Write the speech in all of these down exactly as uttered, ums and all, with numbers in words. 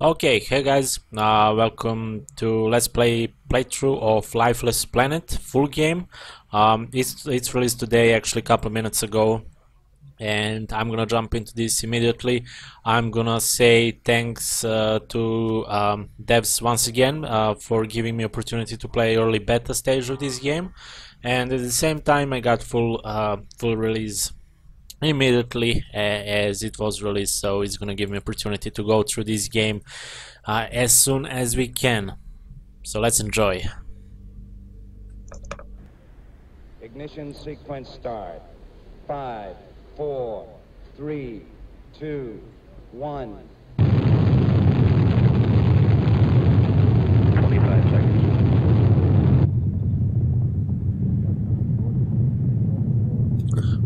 Okay, hey guys, uh, welcome to Let's Play playthrough of Lifeless Planet, full game. Um, it's, it's released today, actually a couple minutes ago, and I'm gonna jump into this immediately. I'm gonna say thanks uh, to um, devs once again uh, for giving me opportunity to play early beta stage of this game, and at the same time I got full, uh, full release immediately uh, as it was released, so it's gonna give me opportunity to go through this game uh, as soon as we can. So let's enjoy. Ignition sequence start. Five, four, three, two, one.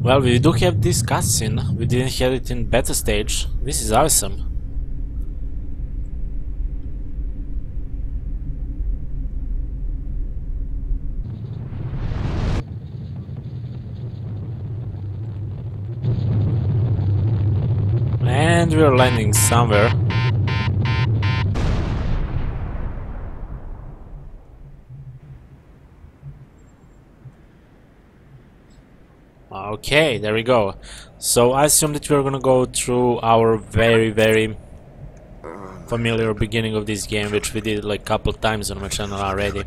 Well, we do have this cutscene. We didn't have it in beta stage. This is awesome. And we are landing somewhere. Okay, there we go. So I assume that we're gonna go through our very, very familiar beginning of this game, which we did like a couple times on my channel already.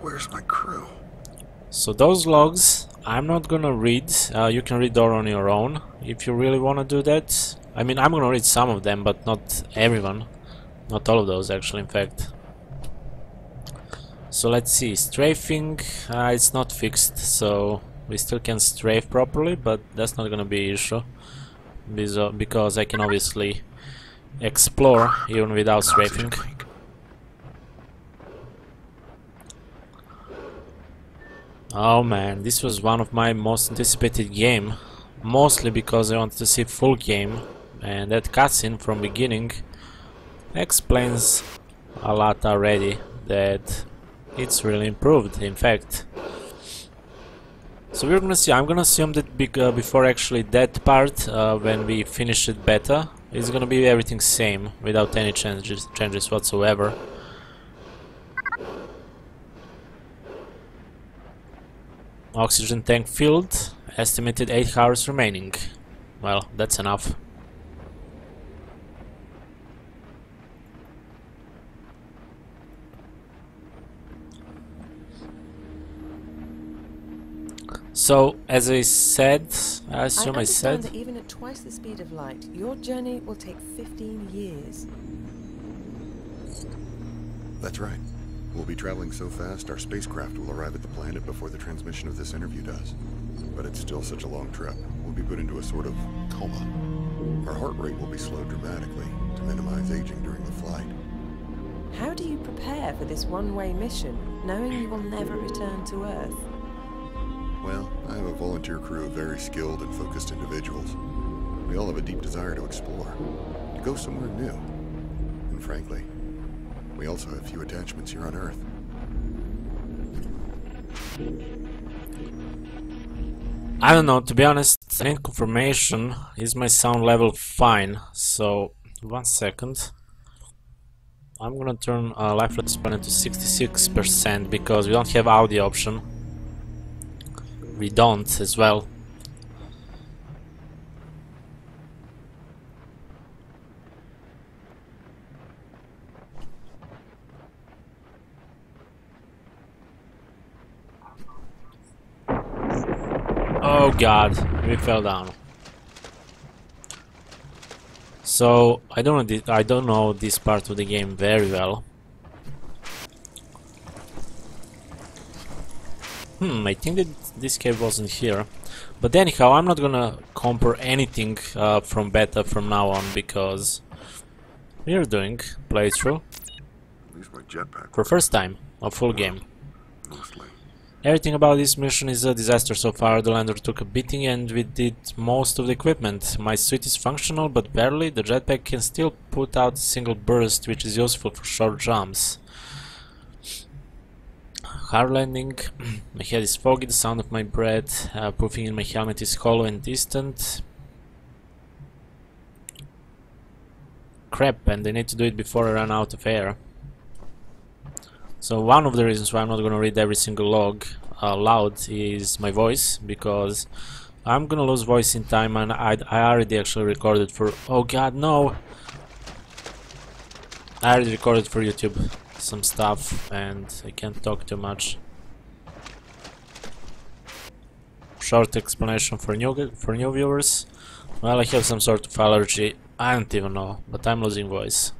Where's my crew? So those logs, I'm not gonna read. Uh, you can read all on your own if you really wanna do that. I mean, I'm gonna read some of them, but not everyone. Not all of those, actually, in fact. So let's see, strafing, uh, it's not fixed, so we still can strafe properly, but that's not gonna be an issue, because I can obviously explore even without strafing. Oh man, this was one of my most anticipated game, mostly because I wanted to see full game, and that cutscene from beginning explains a lot already that it's really improved, in fact. So we're gonna see. I'm gonna assume that be uh, before actually that part, uh, when we finish it beta, it's gonna be everything same without any changes changes whatsoever. Oxygen tank filled. Estimated eight hours remaining. Well, that's enough. So, as I said, I assume I, I said that even at twice the speed of light, your journey will take fifteen years. That's right. We'll be traveling so fast, our spacecraft will arrive at the planet before the transmission of this interview does. But it's still such a long trip. We'll be put into a sort of coma. Our heart rate will be slowed dramatically to minimize aging during the flight. How do you prepare for this one-way mission, knowing you will never return to Earth? Well, I have a volunteer crew of very skilled and focused individuals. We all have a deep desire to explore, to go somewhere new. And frankly, we also have few attachments here on Earth. I don't know, to be honest, I need confirmation. Is my sound level fine? So, one second. I'm gonna turn uh, Lifeless Planet to sixty-six percent because we don't have audio option. We don't as well. Oh god, we fell down. So I don't know this, I don't know this part of the game very well. Hmm, I think that this cave wasn't here. But anyhow, I'm not gonna compare anything uh, from beta from now on, because we're doing playthrough for first time, a full game. Everything about this mission is a disaster so far. The lander took a beating and we did most of the equipment. My suit is functional, but barely. The jetpack can still put out a single burst, which is useful for short jumps. Hard landing, my head is foggy, the sound of my breath uh, puffing in my helmet is hollow and distant. crap, and I need to do it before I run out of air. So one of the reasons why I'm not gonna read every single log aloud is my voice, because I'm gonna lose voice in time, and I, I already actually recorded for... oh god, no! I already recorded for YouTube some stuff, and I can't talk too much. Short explanation for new for new viewers. Well, I have some sort of allergy. I don't even know, but I'm losing voice.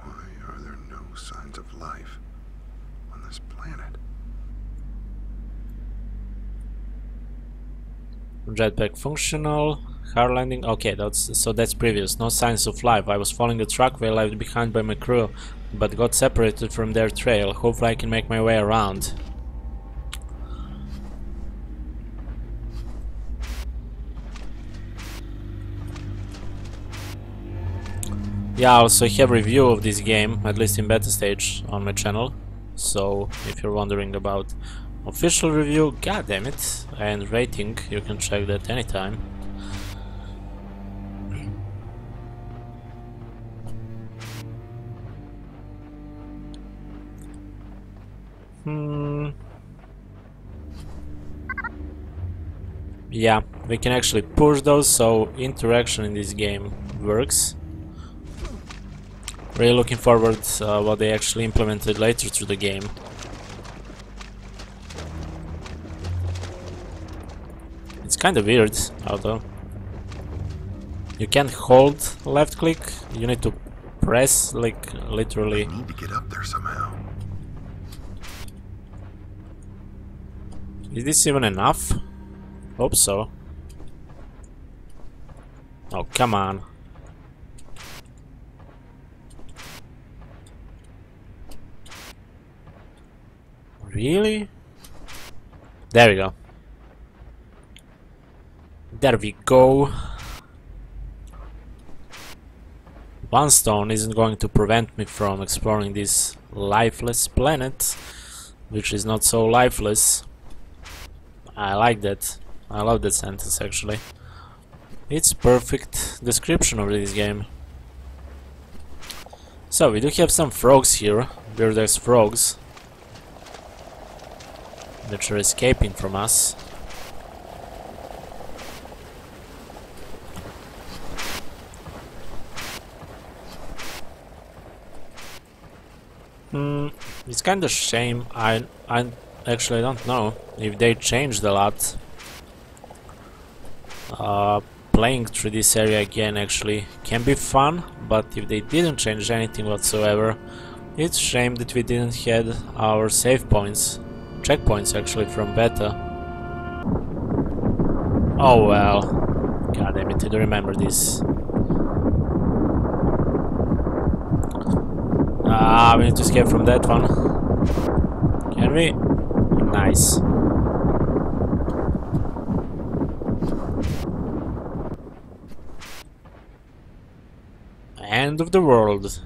Why are there no signs of life on this planet? Jetpack functional. Hard landing. Okay, that's so. That's previous. No signs of life. I was following a truckway left behind by my crew, but got separated from their trail. Hopefully, I can make my way around. Yeah, I also have a review of this game, at least in beta stage, on my channel. So, if you're wondering about official review, god damn it, and rating, you can check that anytime. Yeah, we can actually push those, so interaction in this game works. Really looking forward uh, what they actually implemented later through the game. It's kind of weird, although you can't hold left click. You need to press, like, literally. I need to get up there somehow. Is this even enough? Hope so. Oh, come on. Really? There we go. There we go. One stone isn't going to prevent me from exploring this lifeless planet, which is not so lifeless. I like that. I love that sentence, actually. It's perfect description of this game. So, we do have some frogs here. Weird-ass frogs. Which are escaping from us. Hmm, it's kind of shame. I, I actually don't know if they changed a lot. Uh, playing through this area again actually can be fun, but if they didn't change anything whatsoever, it's a shame that we didn't have our save points, checkpoints actually from beta. Oh well, god damn it, I do remember this. Ah, we need to escape from that one. Can we? Nice. End of the world.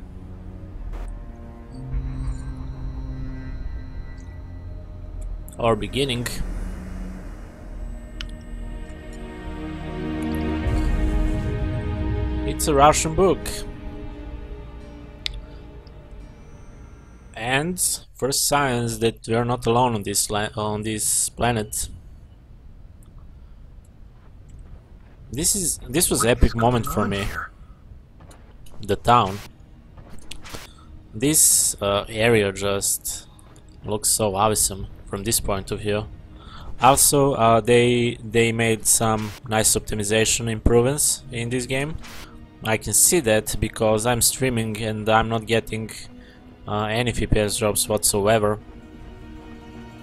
Or beginning. It's a Russian book. And first signs that we are not alone on this on this planet. This is this was an epic moment for me. The town. This uh, area just looks so awesome from this point of view. Also, uh, they they made some nice optimization improvements in this game. I can see that because I'm streaming and I'm not getting uh, any F P S drops whatsoever.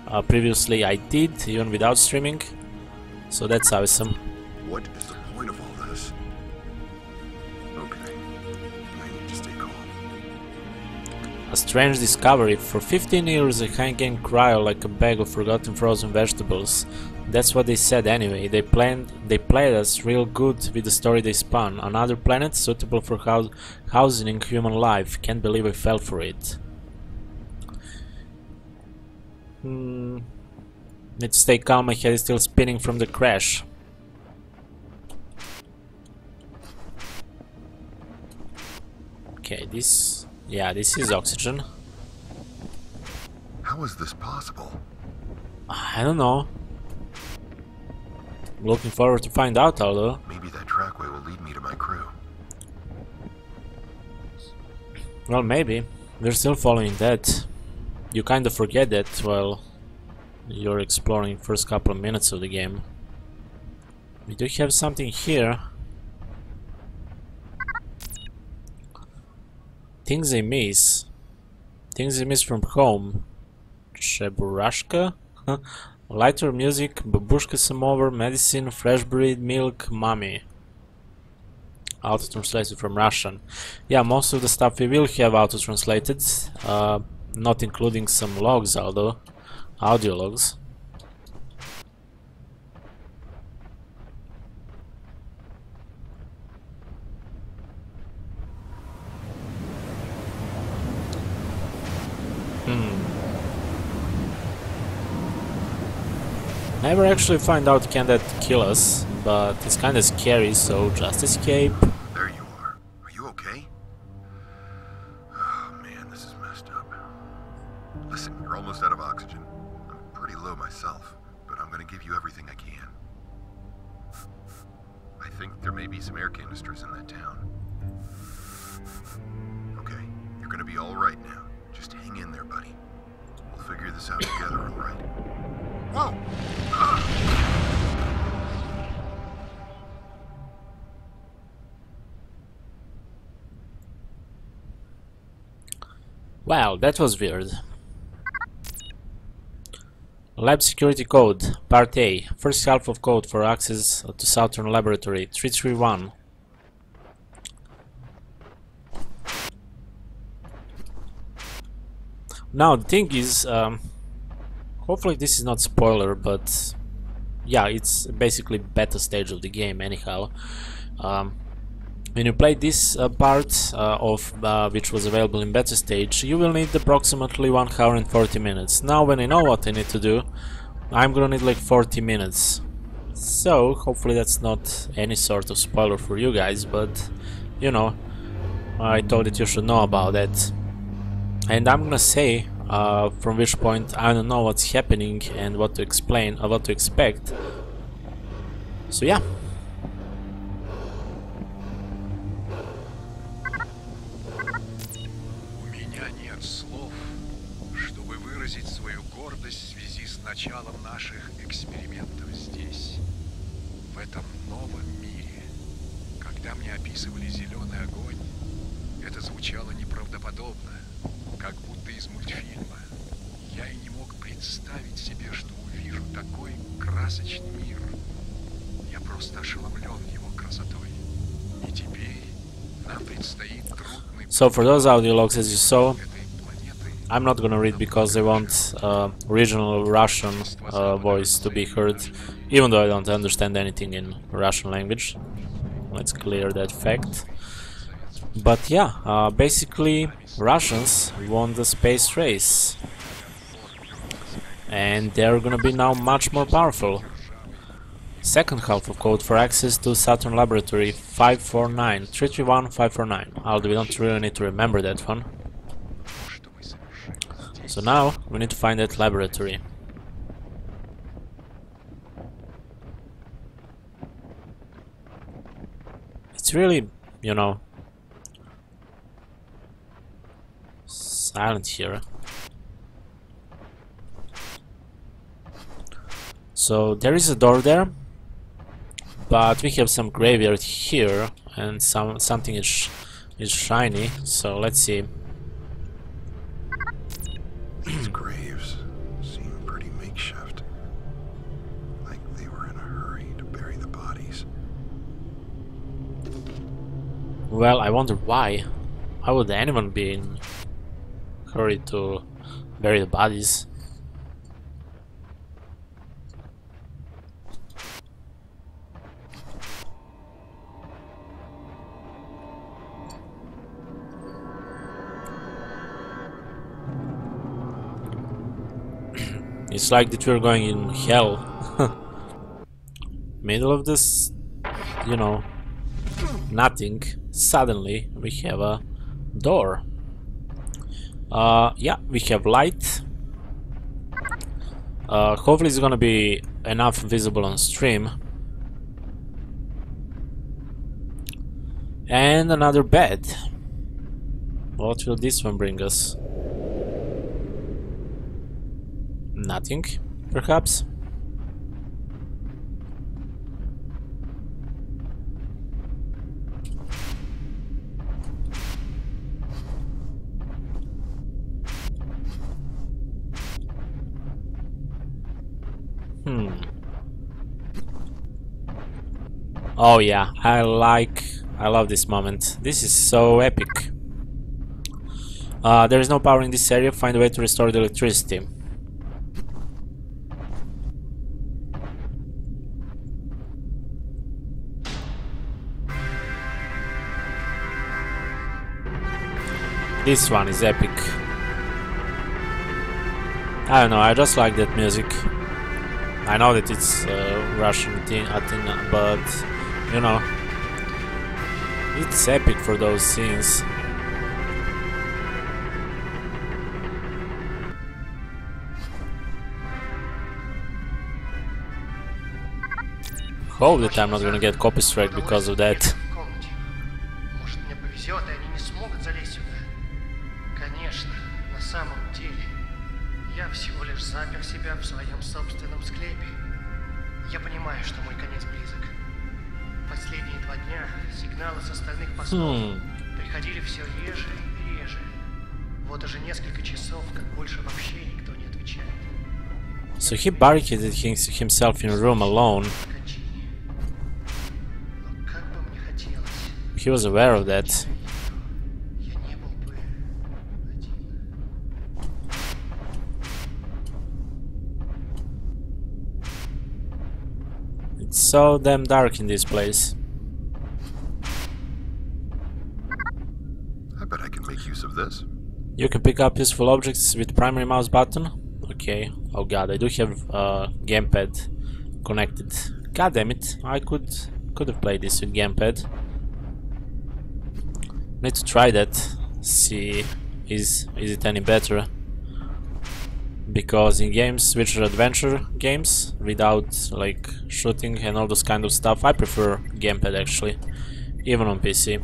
Uh, previously, I did even without streaming, so that's awesome. What is the point of all? A strange discovery. For fifteen years I hang in cryo like a bag of forgotten frozen vegetables. That's what they said anyway. They planned, they played us real good with the story they spun. Another planet suitable for house, housing human life. Can't believe I fell for it. Hmm. Need to stay calm, my head is still spinning from the crash. Okay, this... yeah, this is oxygen. How is this possible? I don't know. Looking forward to find out, although. Maybe that trackway will lead me to my crew. Well, maybe. We're still following that. You kind of forget that while you're exploring the first couple of minutes of the game. We do have something here. Things I miss. Things I miss from home. Cheburashka? Lighter music, babushka samovar, medicine, fresh breed, milk, mommy. Auto-translated from Russian. Yeah, most of the stuff we will have auto-translated, uh, not including some logs, although audio logs. Never actually find out can that kill us, but it's kind of scary, so just escape. There you are. Are you okay? Oh man, this is messed up. Listen, you're almost out of oxygen. I'm pretty low myself, but I'm gonna give you everything I can. I think there may be some air canisters in that town. Okay, you're gonna be all right now. Just hang in there, buddy. We'll figure this out together, all right? Whoa! Wow, that was weird. Lab security code, part A, first half of code for access to Saturn laboratory, three three one. Now the thing is, um, hopefully this is not spoiler, but yeah, it's basically beta stage of the game anyhow. Um, when you play this uh, part uh, of uh, which was available in beta stage, you will need approximately one hour and forty minutes. Now when I know what I need to do, I'm gonna need like forty minutes. So hopefully that's not any sort of spoiler for you guys, but you know, I thought that you should know about that. And I'm gonna say, Uh, from which point I don't know what's happening and what to explain or what to expect. So yeah. У меня нет слов, чтобы выразить свою гордость в связи с началом наших экспериментов здесь, в этом новом мире. Когда мне описывали зеленый огонь, это звучало неправдоподобно. Как будто из мультфильма. Я и не мог представить себе, что увижу такой красочный мир. Я просто ошеломлен его красотой. И теперь нам предстоит трудный... So for those audio logs, as you saw, I'm not gonna read because I want uh, original Russian uh, voice to be heard, even though I don't understand anything in Russian language. Let's clear that fact. But yeah, uh, basically Russians won the space race and they're gonna be now much more powerful. Second half of code for access to Saturn laboratory, five four nine, three three one five four nine, although we don't really need to remember that one. So now we need to find that laboratory. It's really, you know, silent here. So there is a door there, but we have some graveyard here and some something is sh is shiny, so let's see. These graves seem pretty makeshift, like they were in a hurry to bury the bodies. Well, I wonder why. How would anyone be in hurry to bury the bodies? It's like that we're going in hell. Middle of this, you know, nothing. Suddenly we have a door. Uh, yeah, we have light. Uh, hopefully it's gonna be enough visible on stream. And another bed. What will this one bring us? Nothing, perhaps. Hmm. Oh yeah, I like, I love this moment. This is so epic. Uh, there is no power in this area. Find a way to restore the electricity. This one is epic. I don't know, I just like that music. I know that it's uh, Russian thing, Athena, but you know, it's epic for those scenes. Hope that I'm not gonna get copyrighted because of that. Hmm. So he barricaded himself in a room alone. He was aware of that. It's so damn dark in this place. I bet I can make use of this. You can pick up useful objects with primary mouse button. Okay. Oh god, I do have a uh, gamepad connected. God damn it! I could could have played this with gamepad. Need to try that, see is is it any better, because in games which are adventure games without like shooting and all those kind of stuff, I prefer gamepad actually, even on P C.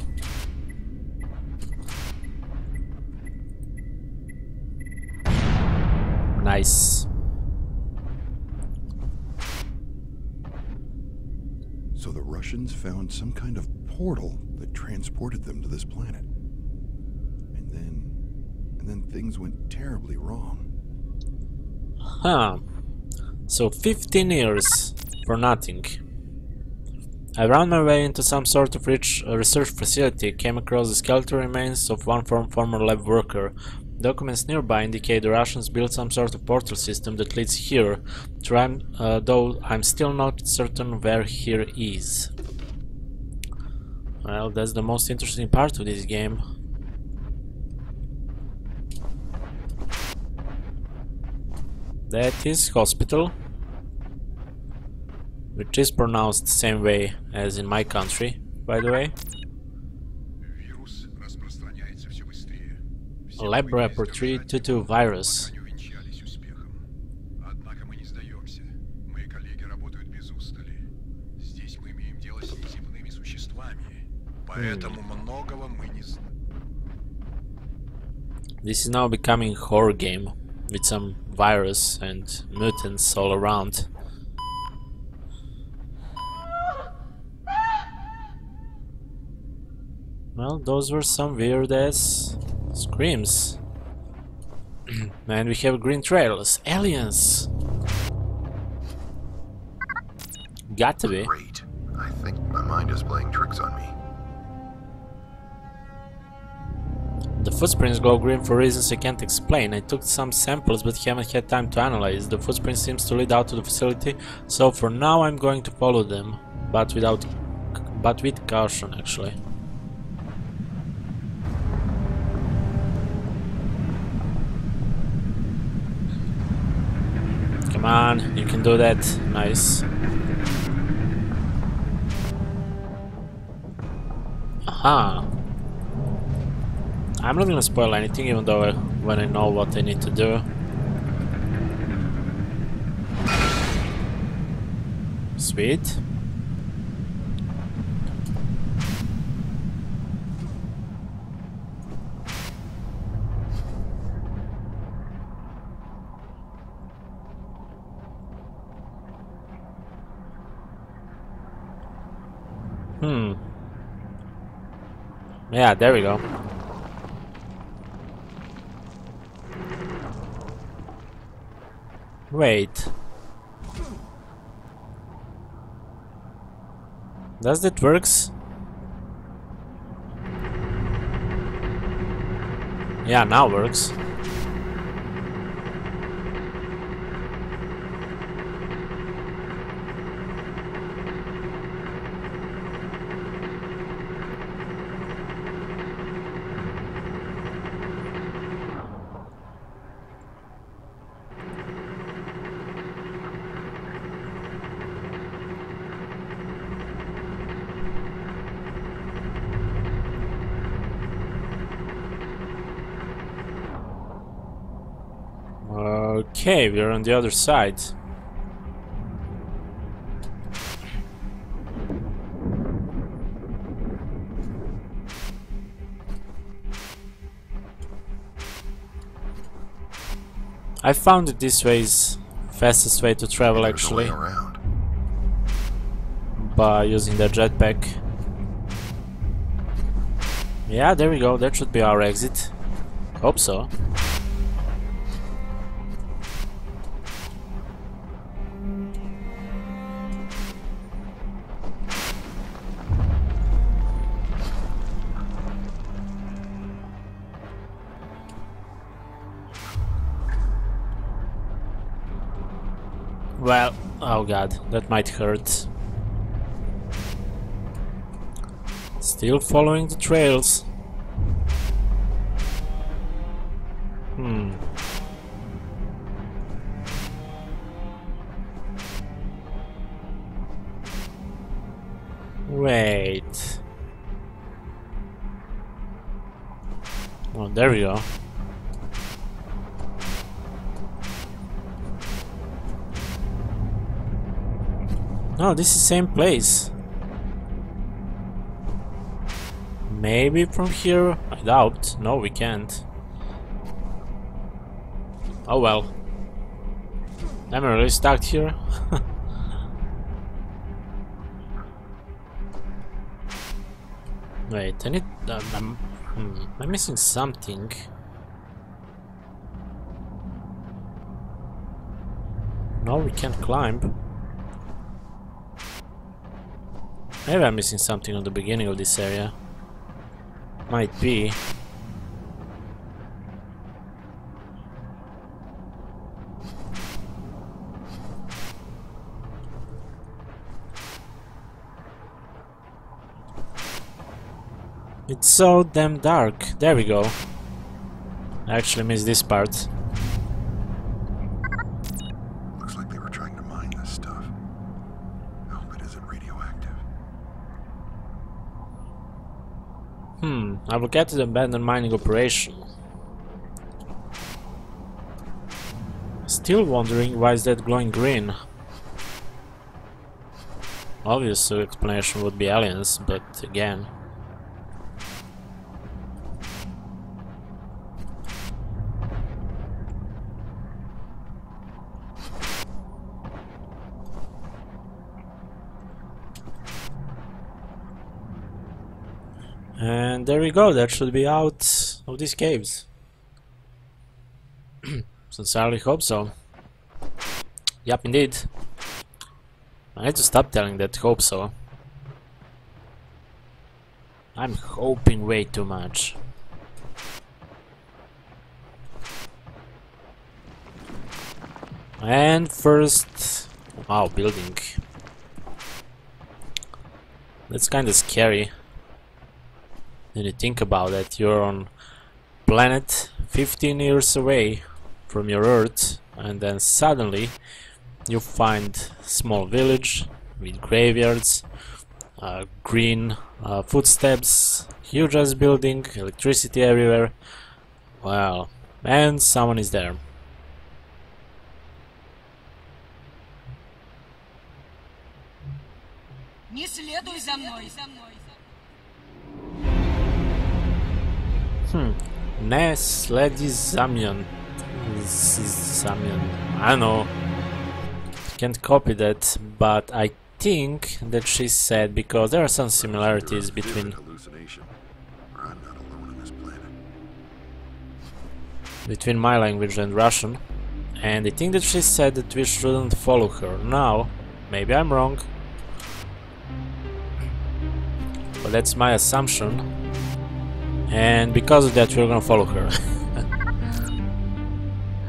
Nice. So the Russians found some kind of portal that transported them to this planet, and then and then things went terribly wrong. Huh. So fifteen years for nothing. I ran my way into some sort of rich uh, research facility, came across the skeletal remains of one form, former lab worker. Documents nearby indicate the Russians built some sort of portal system that leads here, try, uh, though I'm still not certain where here is. Well, that's the most interesting part of this game. That is hospital, which is pronounced the same way as in my country, by the way. Laboratory two two virus. This is now becoming a horror game with some virus and mutants all around. Well, those were some weird ass screams. And we have green trails. Aliens! Gotta be. Great. I think my mind is playing tricks on me. The footprints glow green for reasons I can't explain. I took some samples but haven't had time to analyze. The footprint seems to lead out to the facility, so for now I'm going to follow them, but without, but with caution actually. Come on, you can do that. Nice. Aha. I'm not gonna spoil anything, even though I, when I know what I need to do. Sweet. Hmm. Yeah, there we go. Wait. Does that works? Yeah, now works. Okay, we're on the other side. I found that this way is fastest way to travel, actually, by using the jetpack. Yeah, there we go. That should be our exit. Hope so. Well, oh god, that might hurt. Still following the trails. Hmm. Wait. Oh, there we go. No, this is same place. Maybe from here? I doubt. No, we can't. Oh well. I'm really stuck here. Wait, I need... Um, I'm, hmm, I'm missing something. No, we can't climb. Maybe I'm missing something on the beginning of this area. Might be. It's so damn dark. There we go. I actually missed this part. Hmm, I will get to the abandoned mining operation. Still wondering why is that glowing green? Obvious explanation would be aliens, but again... And there we go, that should be out of these caves. Sincerely hope so. Yep, indeed. I need to stop telling that hope so. I'm hoping way too much. And first... Wow, building. That's kinda scary. When you think about it, you're on planet fifteen years away from your Earth, and then suddenly you find small village with graveyards, uh, green uh, footsteps, huge ass building, electricity everywhere. Well, and someone is there. Hmm. Ne sledi za mnom. I know. Can't copy that, but I think that she said because there are some similarities between between my language and Russian, and I think that she said that we shouldn't follow her. Now, maybe I'm wrong. But that's my assumption, and because of that we're gonna follow her.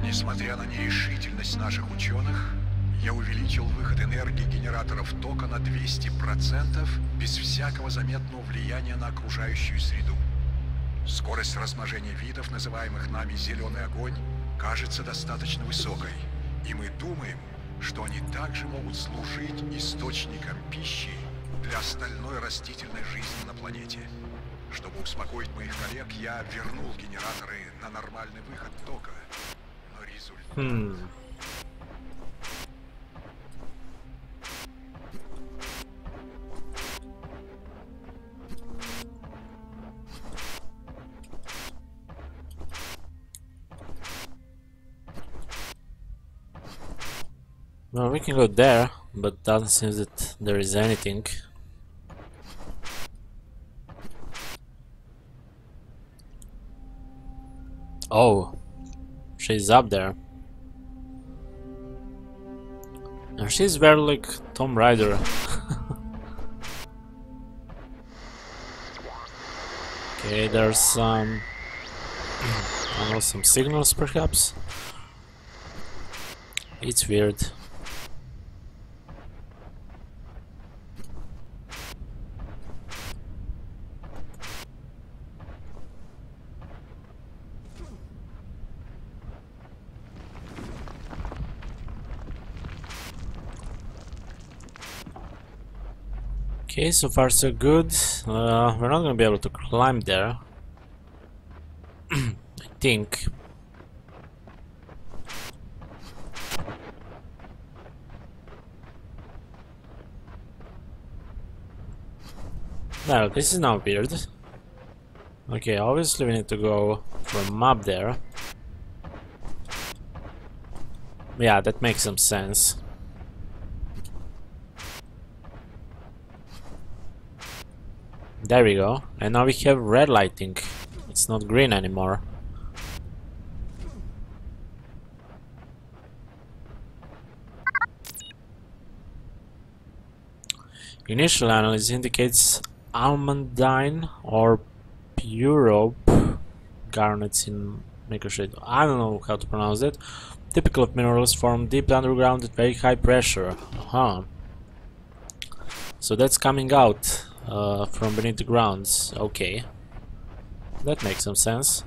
Несмотря на нерешительность наших ученых, я увеличил выход энергии генераторов тока на двести процентов без всякого заметного влияния на окружающую среду. Скорость размножения видов, называемых нами «зеленый огонь», кажется достаточно высокой, и мы думаем, что они также могут служить источником пищи для остальной растительной жизни на планете. Чтобы успокоить моих коллег, я вернул генераторы на нормальный выход тока, но результат... Hmm. Well, we can go there, but doesn't seem that there is anything. Oh, she's up there. And she's very like Tomb Raider. Okay, there's some... I don't know, some signals perhaps? It's weird. Okay, so far so good. Uh, we're not gonna be able to climb there. I think. Well, this is now weird. Okay, obviously we need to go from up there. Yeah, that makes some sense. There we go, and now we have red lighting. It's not green anymore. Initial analysis indicates almandine or pyrope garnets in microshade. I don't know how to pronounce that. Typical of minerals formed deep underground at very high pressure. Uh-huh. So that's coming out. Uh, from beneath the grounds, okay. That makes some sense.